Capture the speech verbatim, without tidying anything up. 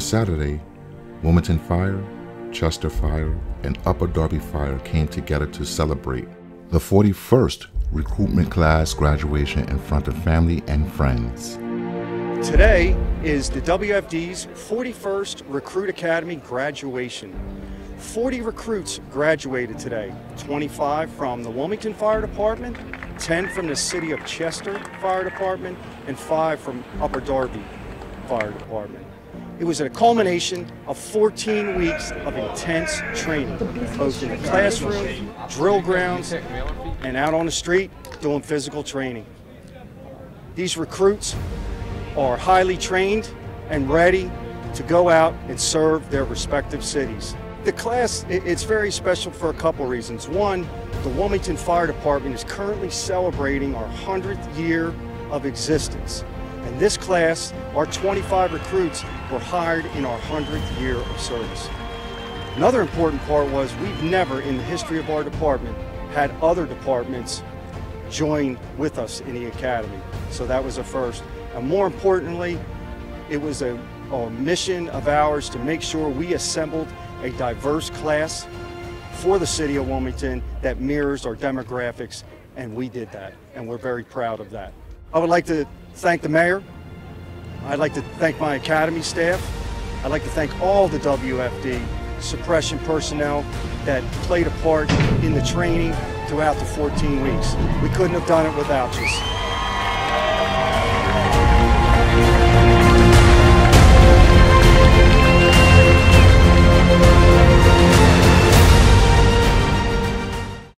On Saturday, Wilmington Fire, Chester Fire, and Upper Darby Fire came together to celebrate the forty-first recruitment class graduation in front of family and friends. Today is the W F D's forty-first Recruit Academy graduation. forty recruits graduated today, twenty-five from the Wilmington Fire Department, ten from the City of Chester Fire Department, and five from Upper Darby Fire Department. It was a culmination of fourteen weeks of intense training, both in the classroom, drill grounds, and out on the street doing physical training. These recruits are highly trained and ready to go out and serve their respective cities. The class, it's very special for a couple reasons. One, the Wilmington Fire Department is currently celebrating our hundredth year of existence. In this class, our twenty-five recruits were hired in our hundredth year of service. Another important part was we've never in the history of our department had other departments join with us in the academy. So that was a first. And more importantly, it was a, a mission of ours to make sure we assembled a diverse class for the city of Wilmington that mirrors our demographics, and we did that, and we're very proud of that. I would like to thank the mayor. I'd like to thank my academy staff. I'd like to thank all the W F D suppression personnel that played a part in the training throughout the fourteen weeks. We couldn't have done it without you.